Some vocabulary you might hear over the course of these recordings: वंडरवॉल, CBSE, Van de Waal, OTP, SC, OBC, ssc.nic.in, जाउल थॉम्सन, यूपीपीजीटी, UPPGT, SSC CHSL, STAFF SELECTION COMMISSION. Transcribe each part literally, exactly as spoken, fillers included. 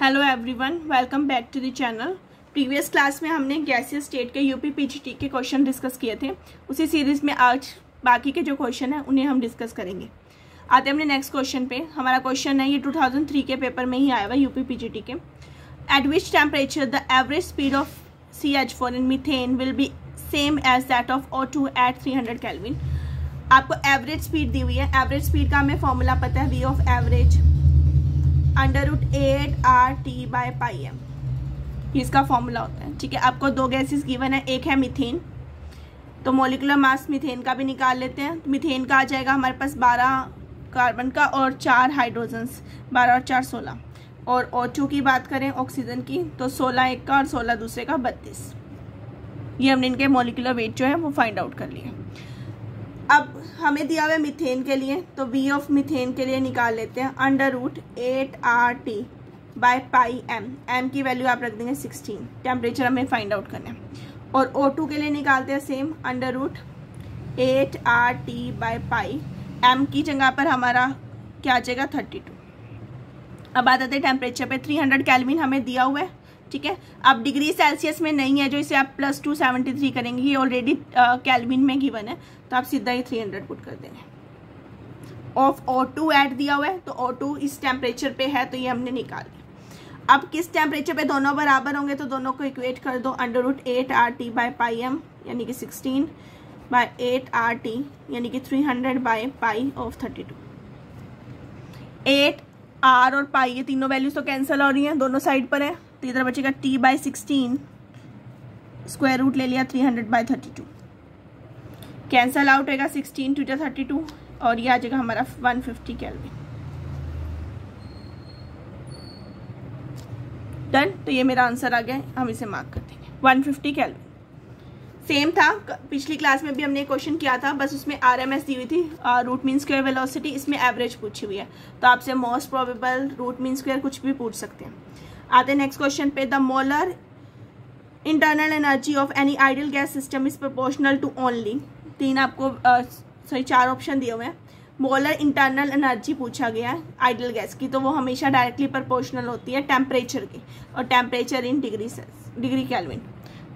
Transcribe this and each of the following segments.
Hello everyone, welcome back to the channel. Previous class में हमने गैसीय स्टेट के यूपीपीजीटी के क्वेश्चन डिस्कस किए थे। उसी सीरीज़ में आज बाकी के जो क्वेश्चन हैं उन्हें हम डिस्कस करेंगे। आते हैं अपने नेक्स्ट क्वेश्चन पे। हमारा क्वेश्चन है, ये टू थाउजेंड थ्री के पेपर में ही आया हुआ यूपीपीजीटी के। At which temperature the average speed of C H four in methane will be same as that of O two at three hundred kelvin. आपको एवरेज स्पीड दी हुई है। एवरेज स्पीड का हमें फॉर्मूला पता है, V of average under root eight R T by pi M, इसका formula होता है। ठीक है, आपको दो गैसेस गिवन है, एक है मीथेन, तो मोलिकुलर मास मीथेन का भी निकाल लेते हैं। तो मीथेन का आ जाएगा हमारे पास बारह कार्बन का और चार हाइड्रोजन्स, बारह और चार सोलह। और O टू की बात करें, ऑक्सीजन की, तो सोलह एक का और सोलह दूसरे का बत्तीस। ये हमने इनके मोलिकुलर वेट जो है वो फाइंड आउट कर लिया। अब हमें दिया हुआ है मीथेन के लिए, तो वी ऑफ मीथेन के लिए निकाल लेते हैं under root eight R T by pi M. M की वैल्यू आप रख देंगे सिक्सटीन। टेम्परेचर हमें फाइंड आउट करना है। और ओ टू के लिए निकालते हैं same, under root eight R T by pi M की जगह पर हमारा क्या आ जाएगा, थर्टी टू। अब आ जाते हैं टेम्परेचर पे। थ्री हंड्रेड कैलविन हमें दिया हुआ है। ठीक है, अब डिग्री सेल्सियस में नहीं है, जो इसे आप प्लस टू सेवेंटी थ्री करेंगे, ये ऑलरेडी कैल्विन में गिवन है, तो आप सीधा ही थ्री हंड्रेड पुट कर देंगे। ऑफ ओ टू ऐड दिया हुआ है, तो ओ टू इस टेम्परेचर पे है, तो ये हमने निकाल दिया। अब किस टेम्परेचर पे दोनों बराबर होंगे, तो दोनों को इक्वेट कर दो under root eight R T by pi M, यानी कि sixteen by eight R T, यानी कि three hundred by pi of thirty two. Eight R और पाई, ये तीनों वैल्यूज तो कैंसिल हो रही हैं, दोनों साइड पर है, तो इधर बचेगा t by sixteen, square root ले लिया, three hundred by thirty two cancel out होगा, सिक्सटीन टू थर्टी टू, और ये आ जाएगा हमारा वन फिफ्टी कैलविन। डन, तो ये मेरा आंसर आ गया, हम इसे मार्क कर देंगे वन फिफ्टी कैलविन। सेम था, पिछली क्लास में भी हमने क्वेश्चन किया था, बस उसमें आरएमएस दी हुई थी, रूट मीन स्क्वायर वेलोसिटी, इसमें एवरेज पूछी हुई है, तो आपसे most probable, root mean square, कुछ भी पूछ सकते हैं। आते हैं नेक्स्ट क्वेश्चन पे। The molar internal energy of any ideal gas system is proportional to only, तीन आपको सॉरी चार ऑप्शन दिए हुए हैं। मोलर इंटरनल एनर्जी पूछा गया है आइडियल गैस की, तो वो हमेशा डायरेक्टली प्रोपोर्शनल होती है टेम्परेचर की, और temperature in degree degree kelvin,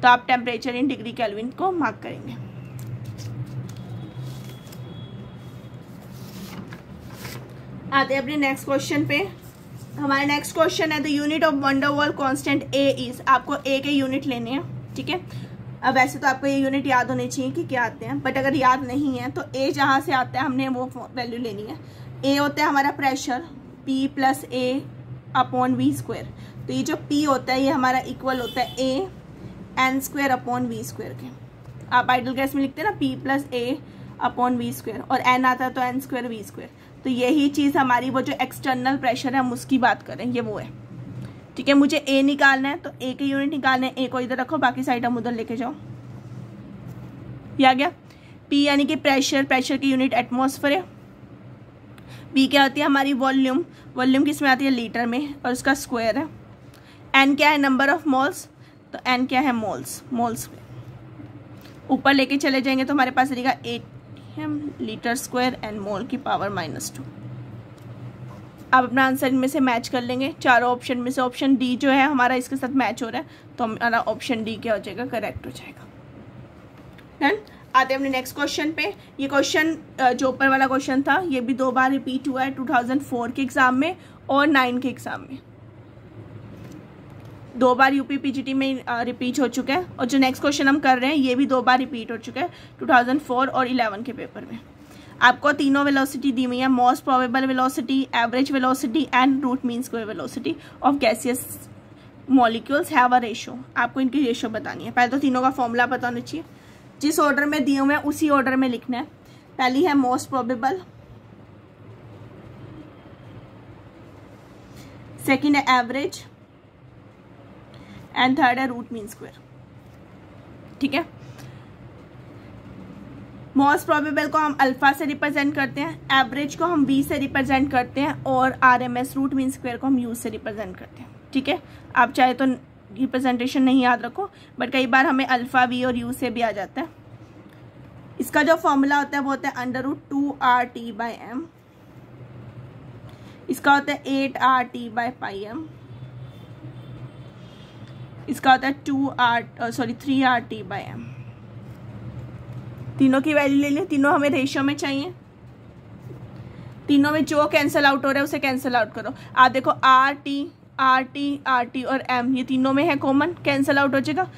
तो आप टेम्परेचर इन डिग्री कैलविन को मार्क करेंगे। आते हैं अपने नेक्स्ट क्वेश्चन पे। हमारा नेक्स्ट क्वेश्चन है, the unit of वंडरवॉल constant a is, आपको ए के यूनिट लेने हैं। ठीक है, अब वैसे तो आपको ये यूनिट याद होने चाहिए कि क्या आते हैं, बट अगर याद नहीं है तो ए जहाँ से आता है हमने वो वैल्यू लेनी है। ए होता है हमारा प्रेशर, पी प्लस ए अपॉन वी स्क्वायर, तो ये जो पी होता है ये हमारा इक्वल होता है a n square upon V square के। आप आइडल गैस में लिखते हैं ना, पी प्लस ए अपॉन वी स्क्वायर, और एन आता है तो एन स्क्वायर वी स्क्वायर, तो यही चीज़ हमारी वो जो एक्सटर्नल प्रेशर है, हम उसकी बात करें, ये वो है। ठीक है, मुझे ए निकालना है, तो ए के यूनिट निकालना है, ए को इधर रखो, बाकी साइड हम उधर लेके जाओ। ये आ गया पी, यानी कि प्रेशर, प्रेशर की यूनिट एटमॉस्फेयर है। वी क्या होती है हमारी, वॉल्यूम, वॉल्यूम किस में आती है, लीटर में, और उसका स्क्वायर है। एन क्या है, नंबर ऑफ मॉल्स, तो एन क्या है, मोल्स, मोल्स में ऊपर लेके चले जाएंगे तो हमारे पास रहेगा at litre square and mole की पावर माइनस टू। आप अपना आंसर इनमें से मैच कर लेंगे, चारों ऑप्शन में से ऑप्शन डी जो है हमारा इसके साथ मैच हो रहा है, तो हमारा ऑप्शन डी क्या हो जाएगा, करेक्ट हो जाएगा। डन, आते हैं अपने नेक्स्ट क्वेश्चन पे। ये क्वेश्चन जो ऊपर वाला क्वेश्चन था, ये भी दो बार रिपीट हुआ है, टू थाउजेंड फोर के एग्ज़ाम में और नाइन के एग्ज़ाम में, दो बार यूपीपीजीटी में रिपीट हो चुका है। और जो नेक्स्ट क्वेश्चन हम कर रहे हैं ये भी दो बार रिपीट हो चुका है, टू थाउजेंड फोर और इलेवन के पेपर में। आपको तीनों वेलोसिटी दी हुई है, most probable velocity, average velocity and root mean square velocity of gaseous molecules have a ratio. आपको इनकी रेशो बतानी है। पहले तो तीनों का फॉर्मूला पता होना चाहिए, जिस ऑर्डर में दिए हुए हैं उसी ऑर्डर में लिखना है। पहली है मोस्ट प्रोबेबल, सेकेंड है एवरेज, एंड थर्ड है रूट मीन स्क्वायर। ठीक है, मोस्ट प्रोबेबल को हम अल्फा से रिप्रेजेंट करते हैं, एवरेज को हम वी से रिप्रेजेंट करते हैं, और आरएमएस रूट मीन स्क्वायर को हम यू से रिप्रेजेंट करते हैं। ठीक है, आप चाहे तो रिप्रेजेंटेशन नहीं याद रखो, बट कई बार हमें अल्फा, वी और यू से भी आ जाता है। इसका जो फॉर्मूला होता है वो होता है under root two R T by M, इसका होता है eight R T by pi M, इसका होता है two R sorry three R T by M. तीनों की वैल्यू ले लें, तीनों हमें रेशियो में चाहिए। तीनों में जो कैंसिल आउट हो रहा है उसे कैंसिल आउट करो। आप देखो R T R T R T और एम ये तीनों में है कॉमन, कैंसिल आउट हो जाएगा।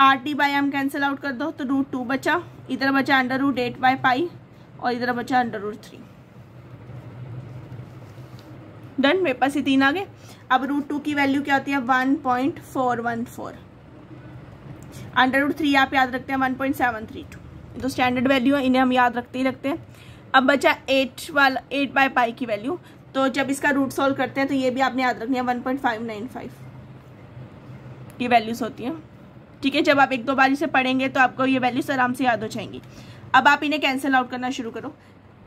R T by M cancel out कर दो तो रूट टू बचा, इधर बचा under root eight by pi और इधर बचा अंडर रूट थ्री। डन, मेरे पास ये तीन आ गए। अब रूट टू की वैल्यू क्या होती है one point four one four, under root three आप याद रखते हैं one point seven three two, तो स्टैंडर्ड वैल्यू है, इन्हें हम याद रखते ही रखते हैं। अब बचा एट वाला एट बाई पाई की वैल्यू, तो जब इसका रूट सॉल्व करते हैं तो ये भी आपने याद रखनी है one point five nine five की वैल्यूज़ होती हैं। ठीक है, जब आप एक दो बार इसे पढ़ेंगे तो आपको ये वैल्यूज आराम से याद हो जाएंगी। अब आप इन्हें कैंसिल आउट करना शुरू करो।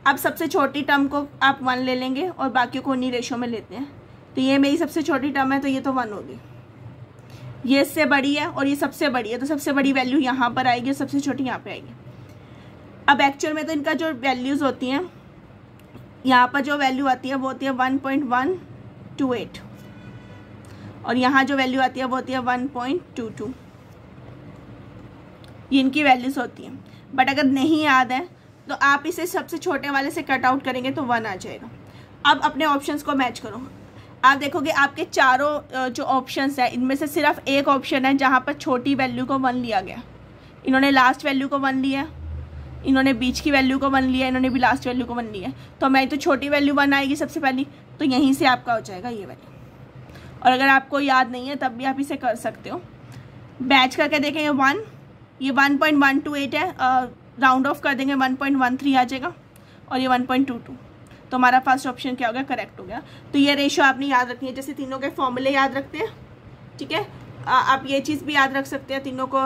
अब सबसे छोटी टर्म को आप वन ले लेंगे और बाकियों को उन्हीं रेशो में लेते हैं। तो ये मेरी सबसे छोटी टर्म है तो ये तो वन होगी, ये इससे बड़ी है और ये सबसे बड़ी है, तो सबसे बड़ी वैल्यू यहाँ पर आएगी, सबसे छोटी यहाँ पर आएगी। अब एक्चुअल में तो इनका जो वैल्यूज़ होती हैं, यहाँ पर जो वैल्यू आती है वो होती है one point one two eight और यहाँ जो वैल्यू आती है वो होती है वन पॉइंट टू टू, ये इनकी वैल्यूज़ होती हैं। बट अगर नहीं याद है तो आप इसे सबसे छोटे वाले से कट आउट करेंगे तो वन आ जाएगा। अब अपने ऑप्शंस को मैच करो। आप देखोगे आपके चारों जो ऑप्शंस हैं इनमें से सिर्फ एक ऑप्शन है जहाँ पर छोटी वैल्यू को वन लिया गया। इन्होंने लास्ट वैल्यू को वन लिया, इन्होंने बीच की वैल्यू को वन लिया, इन्होंने भी लास्ट वैल्यू को वन लिया। तो हमारी तो छोटी वैल्यू वन आएगी सबसे पहली, तो यहीं से आपका हो जाएगा ये वैल्यू। और अगर आपको याद नहीं है तब भी आप इसे कर सकते हो। मैच करके देखेंगे वन, ये one point one two eight है, राउंड ऑफ कर देंगे वन पॉइंट वन थ्री आ जाएगा और ये वन पॉइंट टू टू, तो हमारा फर्स्ट ऑप्शन क्या हो गया, करेक्ट हो गया। तो ये रेशो आपने याद रखनी है, जैसे तीनों के फॉर्मूले याद रखते हैं। ठीक है, आप ये चीज़ भी याद रख सकते हैं तीनों को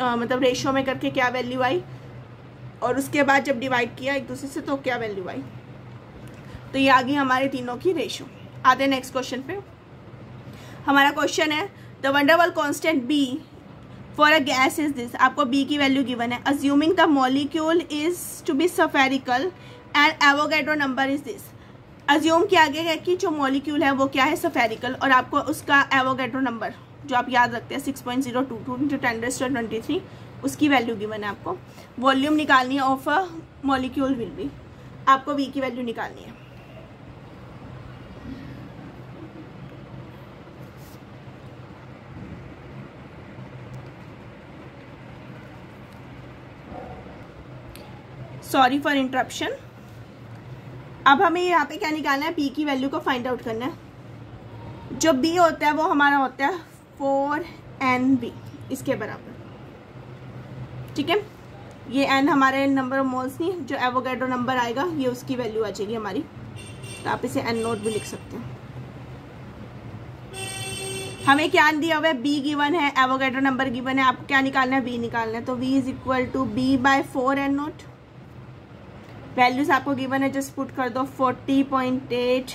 आ, मतलब रेशो में करके क्या वैल्यू आई और उसके बाद जब डिवाइड किया एक दूसरे से तो क्या वैल्यू आई। तो ये आ गई हमारे तीनों की रेशो। आते हैं नेक्स्ट क्वेश्चन पे। हमारा क्वेश्चन है the वंडरवॉल constant b for a gas is this. आपको बी की वैल्यू गिवन है। Assuming the molecule is to be spherical and Avogadro number is this. Assume किया गया है कि जो मॉलिक्यूल है वो क्या है, सफेरिकल, और आपको उसका एवोगेड्रो नंबर जो आप याद रखते हैं six point zero two two into ten raise to twenty three उसकी वैल्यू गिवन है। आपको वॉल्यूम निकालनी है of a molecule will be, आपको वी की वैल्यू निकालनी है। Sorry for interruption. अब हमें यहाँ पे क्या निकालना है, पी की वैल्यू को फाइंड आउट करना है। जो बी होता है वो हमारा होता है फोर एन बी इसके बराबर। ठीक है, ये n हमारे नंबर ऑफ मोल्स नहीं, जो एवोगेड्रो नंबर आएगा ये उसकी वैल्यू आ जाएगी हमारी। तो आप इसे n नोट भी लिख सकते हैं। हमें क्या दिया हुआ है, b गिवन है, एवोगेड्रो नंबर गिवन है, आपको क्या निकालना है, b निकालना है। तो v is equal to b by four n naught. Values आपको गिवन है, जस्ट पुट कर दो। Forty point eight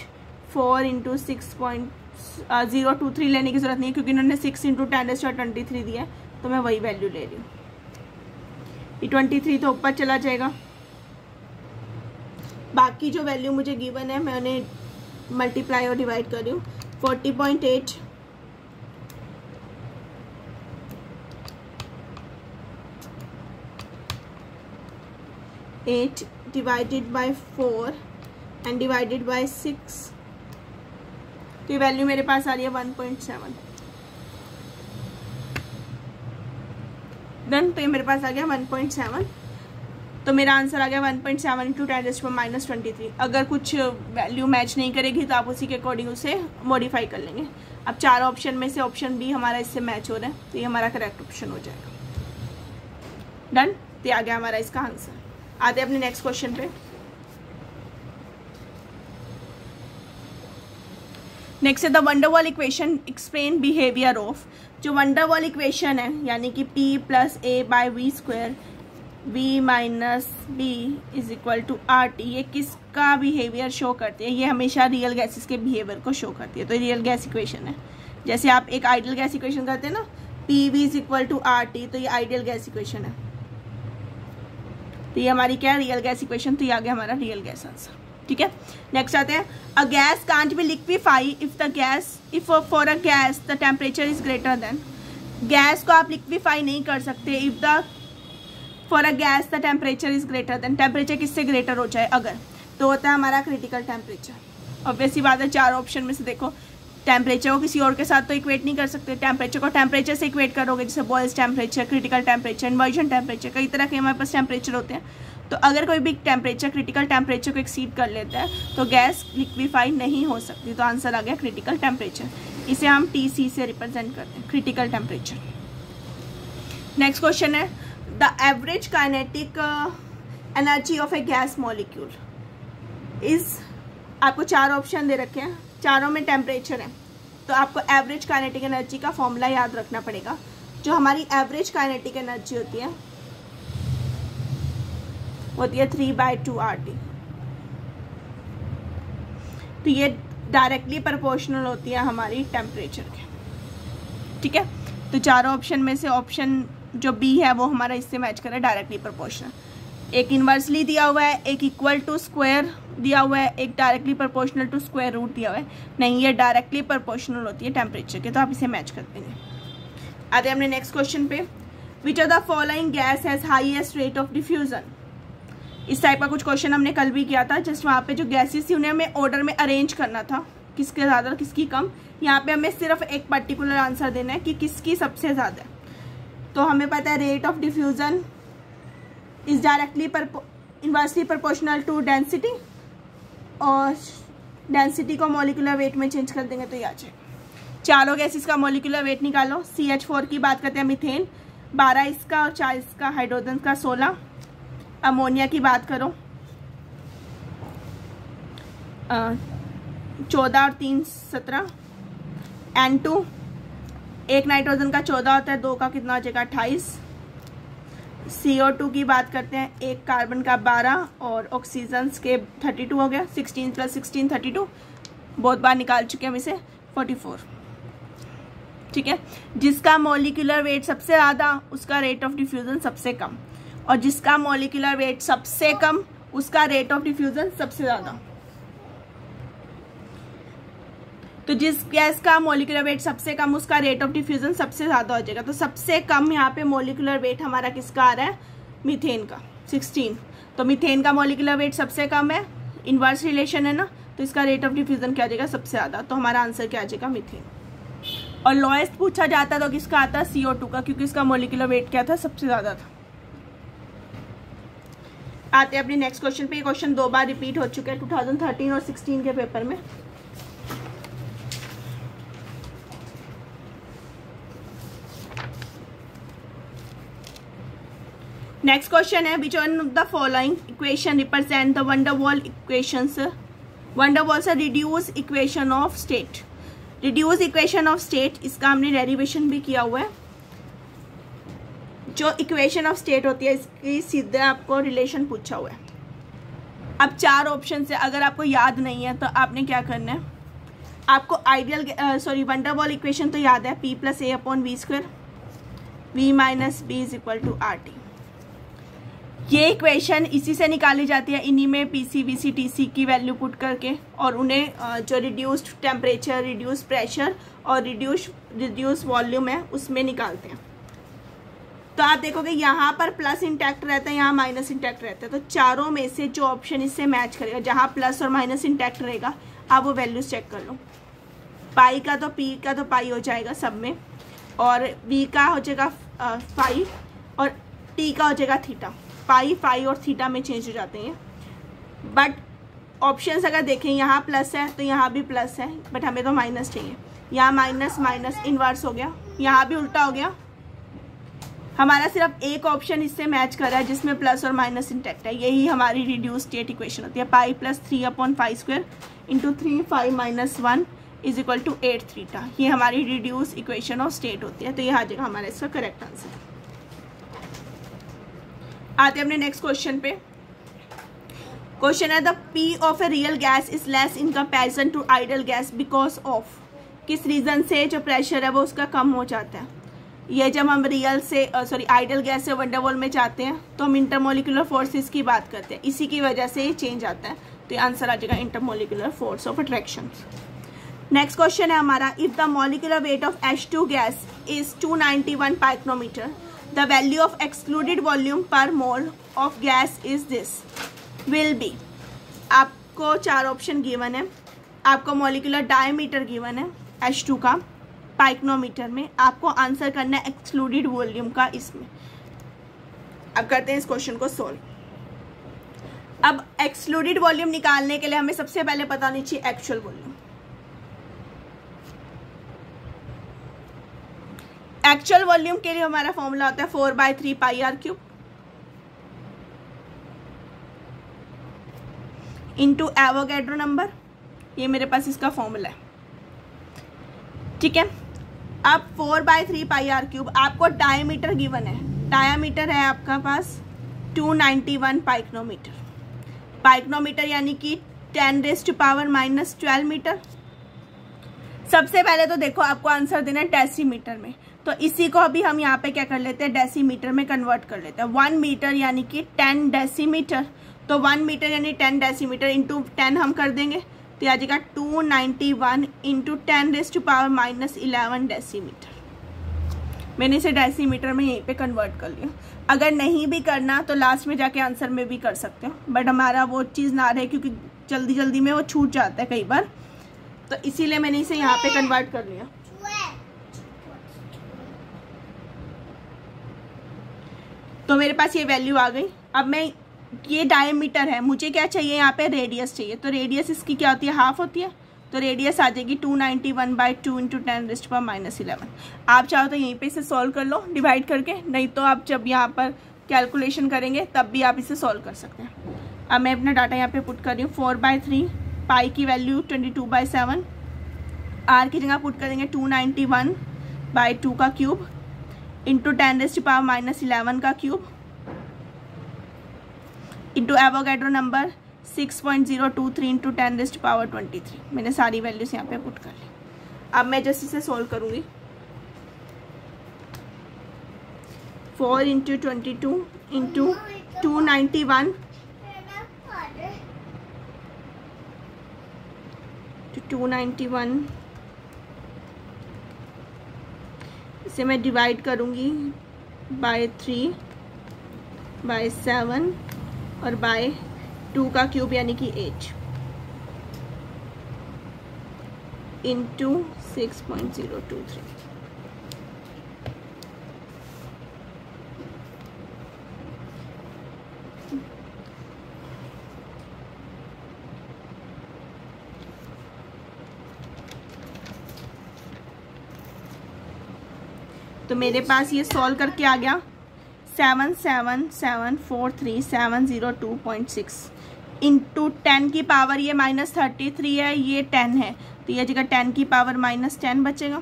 four into six point zero two three लेने की जरूरत नहीं है क्योंकि इन्होंने six into ten raise to twenty three दिया है तो मैं वही वैल्यू ले रही हूँ। ये ट्वेंटी थ्री तो ऊपर चला जाएगा, बाकी जो वैल्यू मुझे गिवन है मैं उन्हें मल्टीप्लाई और डिवाइड कर रही हूँ। Forty point eight eight divided by four and divided by six, तो ये वैल्यू मेरे पास आ रही है वन पॉइंट सेवन। डन, तो ये मेरे पास आ गया वन पॉइंट सेवन। तो मेरा आंसर आ गया one point seven into ten raise to minus twenty three. अगर कुछ वैल्यू मैच नहीं करेगी तो आप उसी के अकॉर्डिंग उसे मॉडिफाई कर लेंगे। अब चार ऑप्शन में से ऑप्शन बी हमारा इससे मैच हो रहा है तो ये हमारा करेक्ट ऑप्शन हो जाएगा। डन, तो ये आ गया हमारा इसका आंसर। आते हैं अपने नेक्स्ट क्वेश्चन पे। नेक्स्ट है the वंडरवॉल equation explain behaviour of. जो वंडरवॉल इक्वेशन है यानी कि p plus a by V square V minus b is equal to R T, ये किसका बिहेवियर शो करती है, ये हमेशा रियल गैसेस के बिहेवियर को शो करती है। तो रियल गैस इक्वेशन है, जैसे आप एक आइडियल गैस इक्वेशन करते हैं ना P V is equal to R T, तो ये आइडियल गैस इक्वेशन है। तो ये हमारी क्या है, रियल गैस इक्वेशन। तो ये आ गया हमारा रियल गैस आंसर। ठीक है। नेक्स्ट आते हैं, a gas can't be liquefy if the gas if for a gas the temperature is greater than. Gas को आप लिक्विफाई नहीं कर सकते if the for a gas the temperature is greater than. Temperature किससे greater हो जाए अगर, तो होता है हमारा क्रिटिकल टेम्परेचर। ऑब्वियसली बात है, चार ऑप्शन में से देखो, टेम्परेचर को किसी और के साथ तो इक्वेट नहीं कर सकते। टेम्परेचर को टेम्परेचर से इक्वेट करोगे, जैसे Boyle's temperature, critical temperature, inversion temperature, कई तरह के हमारे पास टेम्परेचर होते हैं। तो अगर कोई भी टेम्परेचर क्रिटिकल टेम्परेचर को एक्सीड कर लेता है तो गैस लिक्विफाई नहीं हो सकती। तो आंसर आ गया क्रिटिकल टेम्परेचर। इसे हम टी सी से रिप्रेजेंट करते हैं, क्रिटिकल टेम्परेचर। नेक्स्ट क्वेश्चन है, the average kinetic energy of a gas molecule is. आपको चार ऑप्शन दे रखे हैं, चारों में टेम्परेचर है, तो आपको एवरेज काइनेटिक एनर्जी का फॉर्मूला याद रखना पड़ेगा। जो हमारी एवरेज काइनेटिक एनर्जी होती है होती है three by two R T. तो ये डायरेक्टली प्रोपोर्शनल होती है हमारी टेम्परेचर के, ठीक है। तो चारों ऑप्शन में से ऑप्शन जो बी है वो हमारा इससे मैच कर रहा है, डायरेक्टली प्रोपोर्शनल। एक इन्वर्सली दिया हुआ है, एक इक्वल टू स्क्वायर दिया हुआ है, एक directly proportional to square root दिया हुआ है। नहीं, ये डायरेक्टली प्रोपोर्शनल होती है टेम्परेचर के, तो आप इसे मैच कर देंगे। आते हैं हमने नेक्स्ट क्वेश्चन पे, which are the following gas has highest rate of diffusion. इस टाइप का कुछ क्वेश्चन हमने कल भी किया था, जस्ट वहाँ पे जो गैसेस थी उन्हें हमें ऑर्डर में अरेंज करना था, किसके ज़्यादा किसकी कम। यहाँ पे हमें सिर्फ एक पर्टिकुलर आंसर देना है कि किसकी सबसे ज़्यादा। तो हमें पता है rate of diffusion is directly inversely proportional to density, और डेंसिटी को मॉलिक्यूलर वेट में चेंज कर देंगे तो ये आ जाए। चारों गैसेस का मॉलिक्यूलर वेट निकालो। सी एच फोर की बात करते हैं, मीथेन बारह इसका और चार इसका, हाइड्रोजन का सोलह। अमोनिया की बात करो चौदह और तीन सत्रह, एन टू एक नाइट्रोजन का चौदह होता है, दो का कितना हो जाएगा अट्ठाईस। सी ओ टू की बात करते हैं, एक कार्बन का बारह और ऑक्सीजन्स के बत्तीस हो गया, सोलह प्लस सोलह बत्तीस, बहुत बार निकाल चुके हैं हम इसे, चौवालीस, ठीक है। जिसका मॉलिक्यूलर वेट सबसे ज़्यादा उसका रेट ऑफ डिफ्यूज़न सबसे कम, और जिसका मॉलिक्यूलर वेट सबसे कम उसका रेट ऑफ डिफ्यूज़न सबसे ज़्यादा। तो जिस गैस का मोलिकुलर वेट सबसे कम उसका रेट ऑफ डिफ्यूजन सबसे ज़्यादा हो जाएगा। तो सबसे कम यहाँ पे मोलिकुलर वेट हमारा किसका आ रहा है, मीथेन का सोलह। तो मीथेन का मोलिकुलर वेट सबसे कम है, इन्वर्स रिलेशन है ना, तो इसका रेट ऑफ डिफ्यूजन क्या आ जाएगा सबसे ज़्यादा। तो हमारा आंसर क्या आ जाएगा, मीथेन। और लोएस्ट पूछा जाता तो किसका आता है, सी ओ टू का, क्योंकि इसका मोलिकुलर वेट क्या था सबसे ज़्यादा था। आते हैं अपने नेक्स्ट क्वेश्चन पर। क्वेश्चन दो बार रिपीट हो चुके हैं टू थाउजेंड थर्टीन और सिक्सटीन के पेपर में। नेक्स्ट क्वेश्चन है, which one of the following equation represent the van der Waals equations. Van der Waals से reduce equation of state, reduce equation of state इसका हमने डेरिवेशन भी किया हुआ है। जो इक्वेशन ऑफ स्टेट होती है इसकी सीधे आपको रिलेशन पूछा हुआ है। अब चार ऑप्शन से अगर आपको याद नहीं है तो आपने क्या करना है, आपको ideal sorry van der Waals equation तो याद है, P plus A upon V square, V minus b is equal to R T. ये इक्वेशन इसी से निकाली जाती है, इन्हीं में P C B C T C की वैल्यू पुट करके, और उन्हें जो रिड्यूस्ड टेम्परेचर, रिड्यूस प्रेशर और रिड्यूस रिड्यूस वॉल्यूम है उसमें निकालते हैं। तो आप देखोगे यहाँ पर प्लस इंटैक्ट रहता है, यहाँ माइनस इंटैक्ट रहता है। तो चारों में से जो ऑप्शन इससे मैच करेगा, जहाँ प्लस और माइनस इंटैक्ट रहेगा, आप वो वैल्यूज चेक कर लो। पाई का तो पी का तो पाई हो जाएगा सब में, और वी का हो जाएगा फाइव, और टी का हो जाएगा थीटा। पाई फाई और थीटा में चेंज हो जाते हैं, बट ऑप्शंस अगर देखें, यहाँ प्लस है तो यहाँ भी प्लस है, बट हमें तो माइनस चाहिए। यहाँ माइनस माइनस इन्वर्स हो गया, यहाँ भी उल्टा हो गया। हमारा सिर्फ एक ऑप्शन इससे मैच कर रहा है जिसमें प्लस और माइनस इंटैक्ट है, यही हमारी रिड्यूस स्टेट इक्वेशन होती है। Pi plus three upon five square into three five minus one is equal to eight theta, ये हमारी रिड्यूस इक्वेशन ऑफ स्टेट होती है। तो यह आ जाएगा हमारा इसका करेक्ट आंसर। आते हैं अपने नेक्स्ट क्वेश्चन पे। क्वेश्चन है, the P of a real gas is less in comparison to ideal gas because of. किस रीज़न से जो प्रेशर है वो उसका कम हो जाता है। ये जब हम रियल से सॉरी आइडल गैस से वंडरवॉल में जाते हैं तो हम इंटरमोलिकुलर फोर्सेस की बात करते हैं, इसी की वजह से ये चेंज आता है। तो आंसर आ जाएगा intermolecular force of attraction. Next question है हमारा, if the molecular weight of H two gas is two ninety one picometer, the value of excluded volume per mole of gas is this will be. आपको चार option given है, आपको molecular diameter given है H two का picometer में, आपको answer करना है एक्सक्लूडेड वॉल्यूम का इसमें। अब करते हैं इस क्वेश्चन को सोल्व। अब एक्सक्लूडेड वॉल्यूम निकालने के लिए हमें सबसे पहले पता होनी चाहिए एक्चुअल वॉल्यूम। एक्चुअल वॉल्यूम के लिए हमारा फॉर्मूला होता है four by three pi R cube into Avogadro number, ये मेरे पास इसका फॉर्मूला है, ठीक है। अब four by three pi R cube, आपको डायमीटर गिवन है, डायामीटर है आपका पास two ninety one picometre, picometre यानी कि ten raise to power minus twelve metre. सबसे पहले तो देखो आपको आंसर देना है डेसीमीटर में, तो इसी को अभी हम यहाँ पे क्या कर लेते हैं डेसीमीटर में कन्वर्ट कर लेते हैं। वन मीटर यानी कि टेन डेसीमीटर, तो वन मीटर यानी टेन डेसीमीटर इंटू टेन हम कर देंगे तो आ जाएगा two ninety one into ten raise to power minus eleven decimetre. मैंने इसे डेसीमीटर में यहीं पे कन्वर्ट कर लिया, अगर नहीं भी करना तो लास्ट में जाके आंसर में भी कर सकते हो, बट हमारा वो चीज़ ना रहे क्योंकि जल्दी जल्दी में वो छूट जाता है कई बार, तो इसीलिए मैंने इसे यहाँ पे कन्वर्ट कर लिया। तो मेरे पास ये वैल्यू आ गई। अब मैं ये डायमीटर है, मुझे क्या चाहिए यहाँ पे रेडियस चाहिए, तो रेडियस इसकी क्या होती है हाफ होती है, तो रेडियस आ जाएगी two ninety one by two into ten raised पर माइनस इलेवन। आप चाहो तो यहीं पे इसे सॉल्व कर लो डिवाइड करके, नहीं तो आप जब यहाँ पर कैलकुलेशन करेंगे तब भी आप इसे सॉल्व कर सकते हैं। अब मैं अपना डाटा यहाँ पे पुट कर रही हूँ, फोर बाई थ्री पाई की value twenty two by seven, R की जगह पुट करेंगे two ninety one by two का cube into ten raised power minus eleven का cube into Avogadro number six point zero two three into ten raised power twenty three. मैंने सारी values यहाँ पे put कर ली। अब मैं जस्ट इसे सोल्व करूँगी, four into twenty two into two ninety one two two ninety one इसे मैं डिवाइड करूँगी बाय थ्री बाय सेवन और बाय टू का क्यूब यानी कि eight into six point zero two three. तो मेरे पास ये सॉल्व करके आ गया seven seven seven four three seven zero two point six into ten की पावर ये माइनस थर्टी थ्री है, ये टेन है तो ये जगह टेन की पावर माइनस टेन बचेगा।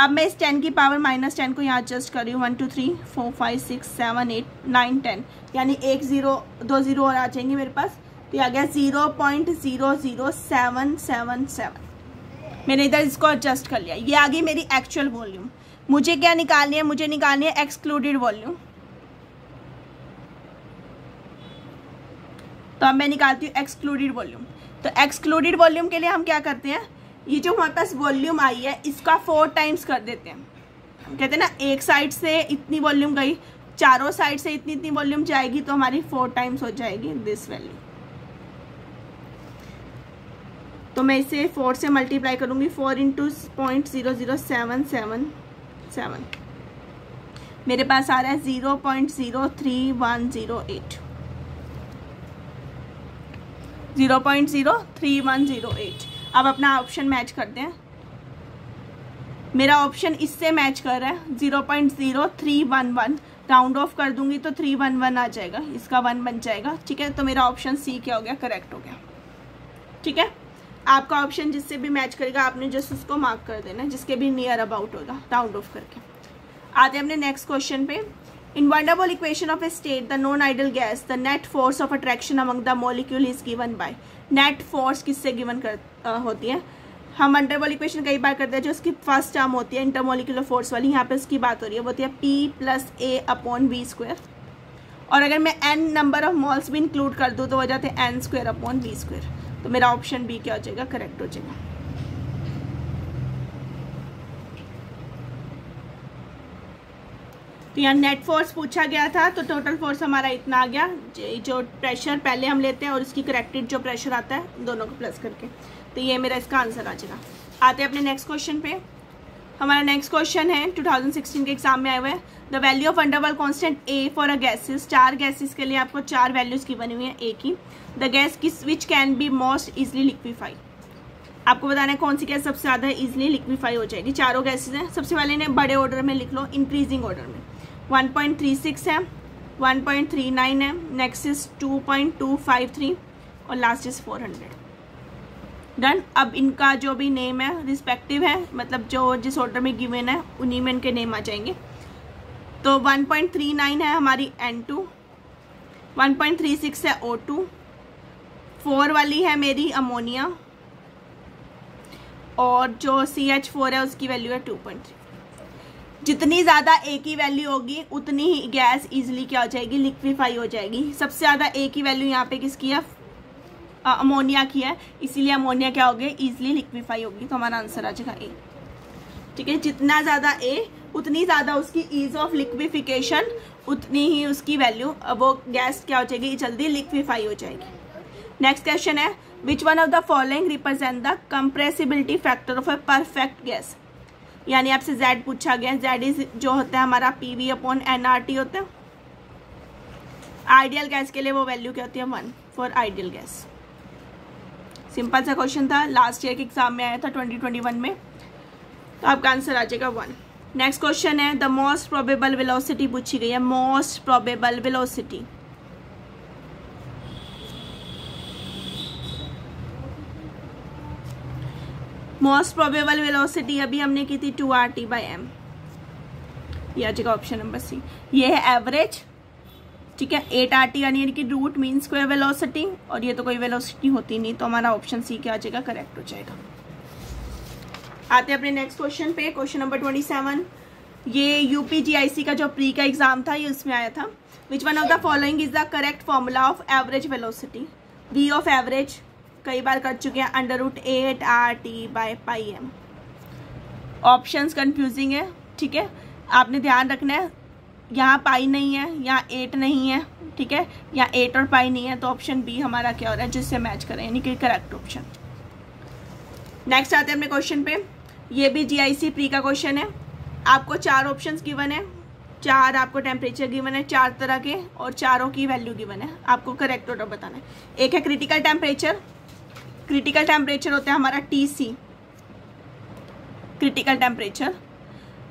अब मैं इस टेन की पावर माइनस टेन को यहाँ एडजस्ट कर रही हूँ, one two three four five six seven eight nine ten यानी एक ज़ीरो दो ज़ीरो और आ जाएंगे मेरे पास, तो ये आ गया zero point zero zero seven seven seven. मैंने इधर इसको एडजस्ट कर लिया, ये आ गई मेरी एक्चुअल वॉल्यूम। मुझे क्या निकालनी है, मुझे निकालनी है एक्सक्लूडेड वॉल्यूम, तो अब मैं निकालती हूँ एक्सक्लूडेड वॉल्यूम। तो एक्सक्लूडेड वॉल्यूम के लिए हम क्या करते हैं, ये जो हमारे पास वॉल्यूम आई है इसका फोर टाइम्स कर देते हैं। हम कहते हैं ना एक साइड से इतनी वॉल्यूम गई, चारों साइड से इतनी इतनी वॉल्यूम जाएगी तो हमारी फोर टाइम्स हो जाएगी दिस वैल्यू। तो मैं इसे फोर से मल्टीप्लाई करूँगी, four into point zero zero seven seven seven मेरे पास आ रहा है zero point zero three one zero eight zero point zero three one zero eight. अब अपना ऑप्शन मैच करते हैं, मेरा ऑप्शन इससे मैच कर रहा है zero point zero three one one, round off कर दूंगी तो थ्री वन वन आ जाएगा, इसका वन बन जाएगा, ठीक है। तो मेरा ऑप्शन सी क्या हो गया, करेक्ट हो गया, ठीक है। आपका ऑप्शन जिससे भी मैच करेगा आपने जस्ट उसको मार्क कर देना, जिसके भी नियर अबाउट होगा राउंड ऑफ करके। आते हैं अपने नेक्स्ट क्वेश्चन पे। In Van de Waal equation of a state, the non-ideal gas, the net force of attraction among the molecule is given by. Net force किससे given कर आ, होती है? हम Van de Waal equation कई बार करते हैं, जो उसकी फर्स्ट टर्म होती है intermolecular force वाली, यहाँ पे उसकी बात हो रही है, वो होती है P प्लस ए अपॉन वी स्क्वायर और अगर मैं एन नंबर ऑफ मॉल्स भी इंक्लूड कर दूँ तो हो जाते हैं N square upon B square. तो मेरा ऑप्शन बी क्या हो जाएगा, करेक्ट हो जाएगा। तो यहाँ नेट फोर्स पूछा गया था तो टोटल फोर्स हमारा इतना आ गया, जो प्रेशर पहले हम लेते हैं और उसकी करेक्टेड जो प्रेशर आता है दोनों को प्लस करके, तो ये मेरा इसका आंसर आ जाएगा। आते हैं अपने नेक्स्ट क्वेश्चन पे। हमारा नेक्स्ट क्वेश्चन है ट्वेंटी सिक्सटीन के एग्जाम में आया हुआ है, the value of van der Waals constant A for a gases. चार गैसेस के लिए आपको चार वैल्यूज की बनी हुई है ए की। द गैस किस which can be most easily liquefy, आपको बताना है कौन सी गैस सबसे ज़्यादा इजिली लिक्विफाई हो जाएगी। चारों गैसेस हैं, सबसे पहले इन्हें बड़े ऑर्डर में लिख लो, इंक्रीजिंग ऑर्डर में। वन पॉइंट थ्री सिक्स है, वन पॉइंट थ्री नाइन है, next is two point two five three और last is four hundred. Done. अब इनका जो भी नेम है रिस्पेक्टिव है, मतलब जो जिस ऑर्डर में गिवन है उन्हीं में इनके नेम आ जाएंगे। तो वन पॉइंट थ्री नाइन है हमारी N two, one point three six है ओ टू, फोर वाली है मेरी अमोनिया और जो सी एच फोर है उसकी वैल्यू है टू पॉइंट थ्री। जितनी ज़्यादा ए की वैल्यू होगी उतनी ही गैस इजीली क्या हो जाएगी, लिक्विफाई हो जाएगी। सबसे ज़्यादा ए की वैल्यू यहाँ पे किसकी है, अमोनिया की है, इसीलिए अमोनिया क्या होगी, इजीली लिक्विफाई होगी। तो हमारा आंसर आ जाएगा ए। ठीक है, जितना ज़्यादा ए उतनी ज़्यादा उसकी ईज ऑफ लिक्विफिकेशन, उतनी ही उसकी वैल्यू, वो गैस क्या हो जाएगी, जल्दी लिक्विफाई हो जाएगी। नेक्स्ट क्वेश्चन है, which one of the following represent the compressibility factor of a perfect gas. यानी आपसे जेड पूछा गया, जेड इज जो होता है हमारा P V upon N R T होता है। आइडियल गैस के लिए वो वैल्यू क्या होती है, one for ideal gas. Simple सा क्वेश्चन था, लास्ट ईयर के एग्जाम में आया था ट्वेंटी ट्वेंटी वन में। तो आपका आंसर आ जाएगा वन। नेक्स्ट क्वेश्चन है, द मोस्ट प्रोबेबल वेलोसिटी पूछी गई है, most probable velocity. Most probable velocity अभी हमने की थी two R T by M, यह आ जाएगा ऑप्शन नंबर सी। ये है एवरेज, ठीक है, एट आर टी यानी कि रूट मीन स्क्वायर वेलोसिटी, और ये तो कोई वेलोसिटी होती नहीं, तो हमारा ऑप्शन सी क्या आ जाएगा, करेक्ट हो जाएगा। आते हैं अपने नेक्स्ट क्वेश्चन पे, क्वेश्चन नंबर ट्वेंटी सेवन। ये यूपीजीआईसी का जो प्री का एग्जाम था ये उसमें आया था। Which one of the following is the correct formula of average velocity. V of average कई बार कर चुके हैं, under root eight R T by pi M. Option confusing है, ठीक है, आपने ध्यान रखना है, यहाँ पाई नहीं है, यहाँ एट नहीं है, ठीक है, यहाँ एट और पाई नहीं है, तो ऑप्शन बी हमारा क्या हो रहा है, जिससे मैच करें, यानी कि करेक्ट ऑप्शन। नेक्स्ट आते हैं अपने क्वेश्चन पे, ये भी जीआईसी प्री का क्वेश्चन है। आपको चार ऑप्शंस गिवन है, चार आपको टेम्परेचर गिवन है, चार तरह के, और चारों की वैल्यू गिवन है, आपको करेक्ट ऑर्डर बताना है। एक है क्रिटिकल टेम्परेचर, क्रिटिकल टेम्परेचर होता है हमारा टी सी, क्रिटिकल टेम्परेचर।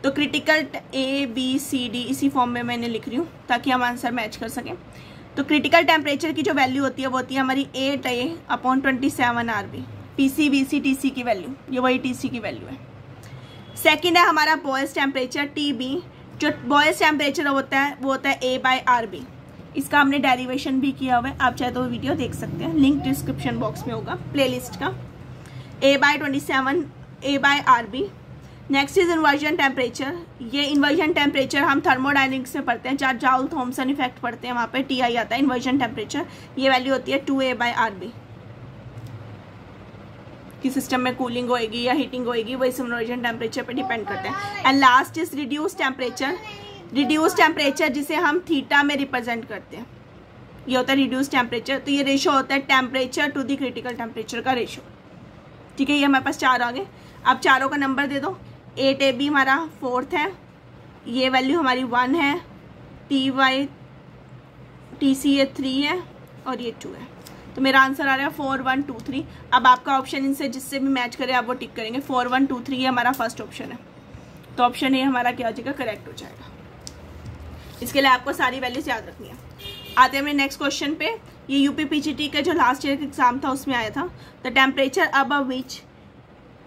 तो critical A B C D इसी फॉर्म में मैंने लिख रही हूँ ताकि हम आंसर मैच कर सकें। तो क्रिटिकल टेम्परेचर की जो वैल्यू होती है वो होती है हमारी eight A upon twenty seven R B, P C B C T C की वैल्यू, ये वही टी सी की वैल्यू है। सेकंड है हमारा बॉयज़ टेम्परेचर टी बी, जो बॉयज़ टेम्परेचर होता है वो होता है ए बाई आर बी। इसका हमने डेरिवेशन भी किया हुआ है, आप चाहे तो वो वीडियो देख सकते हैं, लिंक डिस्क्रिप्शन बॉक्स में होगा प्ले लिस्ट का। A by twenty seven A by R B. Next is inversion temperature, ये इन्वर्जन टेम्परेचर हम थर्मोडायनेमिक्स में पढ़ते हैं, चार जाउल थॉम्सन इफेक्ट पढ़ते हैं, वहाँ पे टी आई आता है इन्वर्जन टेम्परेचर। ये वैल्यू होती है two A by R B. कि सिस्टम में कूलिंग होएगी या हीटिंग होएगी वो इस इन्वर्जन टेम्परेचर पे डिपेंड करते हैं। And last is reduce temperature, reduce temperature जिसे हम थीटा में रिप्रेजेंट करते हैं, ये होता है रिड्यूस टेम्परेचर। तो ये रेशो होता है temperature to the critical temperature का रेशो, ठीक है। ये हमारे पास चार आ गए, आप चारों का नंबर दे दो। एट ए बी हमारा फोर्थ है, ये वैल्यू हमारी वन है, टी वाई टी सी ये थ्री है और ये टू है, तो मेरा आंसर आ रहा है फोर वन टू थ्री। अब आपका ऑप्शन इनसे जिससे भी मैच करे आप वो टिक करेंगे। फोर वन टू थ्री ये हमारा फर्स्ट ऑप्शन है, तो ऑप्शन ए हमारा क्या हो जाएगा, करेक्ट हो जाएगा। इसके लिए आपको सारी वैल्यूज याद रखनी है। आते हैं मेरे नेक्स्ट क्वेश्चन पे, ये यूपीपीजीटी का जो लास्ट ईयर का एग्जाम था उसमें आया था। The temperature above which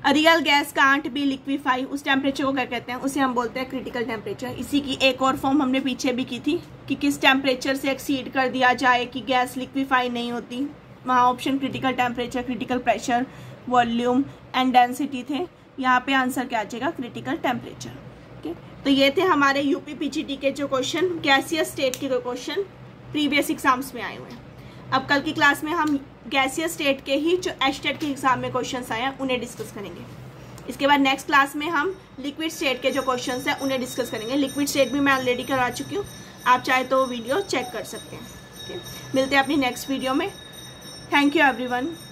a real gas can't be liquefy, उस टेम्परेचर को क्या कहते हैं, उसे हम बोलते हैं क्रिटिकल टेम्परेचर। इसी की एक और फॉर्म हमने पीछे भी की थी कि किस टेम्परेचर से एक्सीड कर दिया जाए कि गैस लिक्विफाई नहीं होती, वहाँ option critical temperature, critical pressure, volume and density थे। यहाँ पे आंसर क्या आ जाएगा, क्रिटिकल टेम्परेचर। ओके, तो ये थे हमारे यूपीपीजीटी के जो क्वेश्चन, गैसियस स्टेट के जो क्वेश्चन प्रीवियस एग्जाम्स में आए हुए हैं। अब कल की क्लास में हम गैसीय स्टेट के ही जो एच टेट के एग्जाम में क्वेश्चंस आए हैं उन्हें डिस्कस करेंगे। इसके बाद नेक्स्ट क्लास में हम लिक्विड स्टेट के जो क्वेश्चंस हैं उन्हें डिस्कस करेंगे। लिक्विड स्टेट भी मैं ऑलरेडी करवा चुकी हूँ, आप चाहे तो वीडियो चेक कर सकते हैं। ठीक है, मिलते हैं अपनी नेक्स्ट वीडियो में। Thank you everyone.